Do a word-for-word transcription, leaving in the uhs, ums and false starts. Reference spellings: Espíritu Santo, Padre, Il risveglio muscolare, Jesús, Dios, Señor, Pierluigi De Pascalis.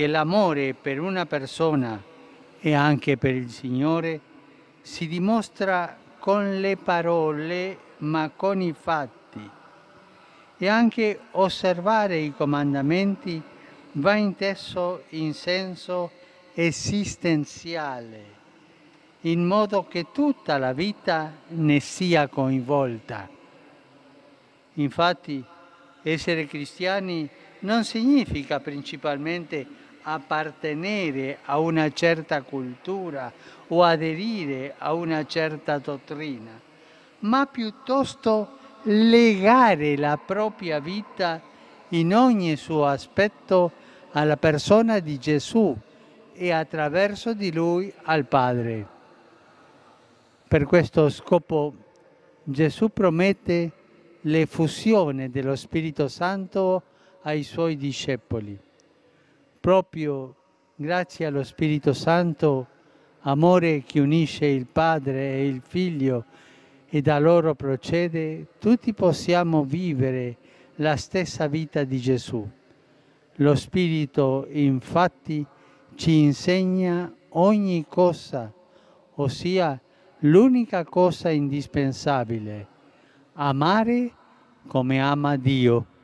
che l'amore per una persona e anche per il Signore si dimostra con le parole ma con i fatti, e anche osservare i comandamenti va inteso in senso esistenziale, in modo che tutta la vita ne sia coinvolta. Infatti, essere cristiani non significa principalmente appartenere a una certa cultura o aderire a una certa dottrina, ma piuttosto legare la propria vita in ogni suo aspetto alla persona di Gesù e attraverso di Lui al Padre. Per questo scopo Gesù promette l'effusione dello Spirito Santo ai Suoi discepoli. Proprio grazie allo Spirito Santo, amore che unisce il Padre e il Figlio e da loro procede, tutti possiamo vivere la stessa vita di Gesù. Lo Spirito, infatti, ci insegna ogni cosa, ossia l'unica cosa indispensabile: amare come ama Dio.